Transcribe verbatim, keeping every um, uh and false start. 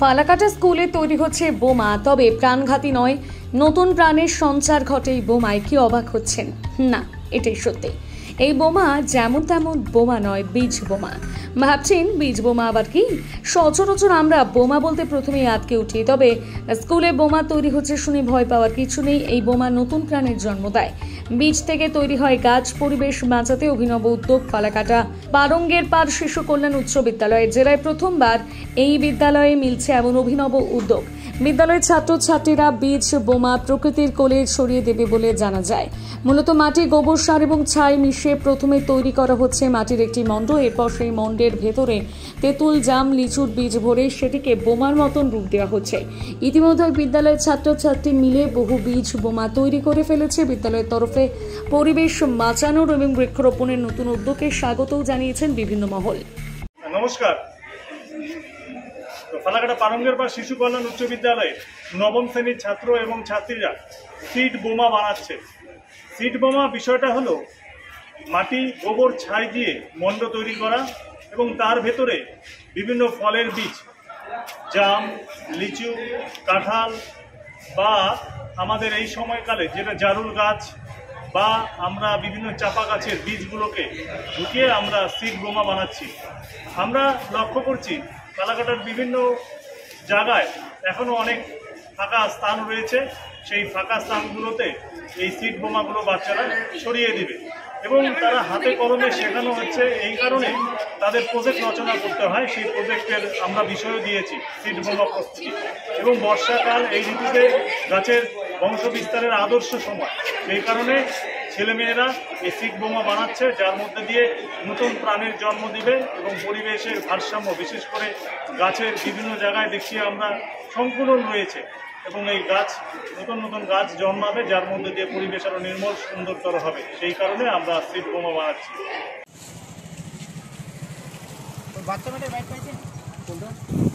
ফালাকাটা স্কুলে তৈরি হচ্ছে বোমা, তবে প্রাণঘাতী নয়, নতুন প্রাণের সঞ্চার ঘটে এই বোমায়। কি অবাক হচ্ছেন না, এটাই সত্যি। এই বোমা যেমন তেমন বোমা নয়, বীজ বোমা। ভাবছেন বীজ বোমা আবার কি? সচরাচর আমরা বোমা বলতে প্রথমেই আটকে উঠি, তবে স্কুলে বোমা তৈরি হচ্ছে শুনে ভয় পাওয়ার কিছু নেই। এই বোমা নতুন প্রাণের জন্ম দেয়, বীজ থেকে তৈরি হয় গাছ। পরিবেশ বাঁচাতে অভিনব উদ্যোগ ফালাকাটা পারঙ্গের পার শিশু কল্যাণ উচ্চ বিদ্যালয়ে। জেলায় প্রথমবার এই বিদ্যালয়ে মিলছে এমন অভিনব উদ্যোগ। বিদ্যালয়ের ছাত্রছাত্রীরা বীজ বোমা প্রকৃতির কোলে ছড়িয়ে দেবে বলে জানা যায়। মূলত মাটি, গোবর সার এবং ছাই মিশিয়ে প্রথমে তৈরি করা হচ্ছে মাটির একটি মণ্ড। এরপর সেই মণ্ডের ভেতরে তেঁতুল, জাম, লিচুর বীজ ভরে সেটিকে বোমার মতন রূপ দেওয়া হচ্ছে। ইতিমধ্যে বিদ্যালয়ের ছাত্রছাত্রী মিলে বহু বীজ বোমা তৈরি করে ফেলেছে। বিদ্যালয়ের তরফে পরিবেশ বাঁচানোর এবং বৃক্ষরোপণের নতুন উদ্যোগকে স্বাগতও জানিয়েছেন বিভিন্ন মহল। নমস্কার, ফালাকাটা পারঙ্গের পার শিশু কল্যাণ উচ্চ বিদ্যালয়ে নবম শ্রেণীর ছাত্র এবং ছাত্রীরা সিড বোমা বানাচ্ছে। সিড বোমা বিষয়টা হলো মাটি, গোবর, ছাই দিয়ে মণ্ড তৈরি করা এবং তার ভেতরে বিভিন্ন ফলের বীজ, জাম, লিচু, কাঁঠাল বা আমাদের এই সময়কালে যেটা জারুল গাছ বা আমরা বিভিন্ন চাপা গাছের বীজগুলোকে ঢুকিয়ে আমরা সিড বোমা বানাচ্ছি। আমরা লক্ষ্য করছি ফালাকাটার বিভিন্ন জায়গায় এখনও অনেক ফাঁকা স্থান রয়েছে, সেই ফাঁকা স্থানগুলোতে এই সিড বোমাগুলো বাচ্চারা ছড়িয়ে দেবে এবং তারা হাতে কলমে শেখানো হচ্ছে। এই কারণে তাদের প্রজেক্ট রচনা করতে হয়, সেই প্রজেক্টের আমরা বিষয়ও দিয়েছি সিড বোমা প্রস্তুতি। এবং বর্ষাকাল এই ঋতুতে গাছের বংশবিস্তারের আদর্শ সময়, সেই কারণে ছেলেমেয়েরা এই সিড বোমা বানাচ্ছে, যার মধ্যে দিয়ে নতুন প্রাণের জন্ম দিবে এবং পরিবেশের ভারসাম্য, বিশেষ করে গাছের বিভিন্ন জায়গায় দেখছি আমরা সংকুলন রয়েছে এবং এই গাছ নতুন নতুন গাছ জন্মাবে, যার মধ্যে দিয়ে পরিবেশ আরও নির্মল, সুন্দরতর হবে। সেই কারণে আমরা সিড বোমা বানাচ্ছি। বাচ্চারা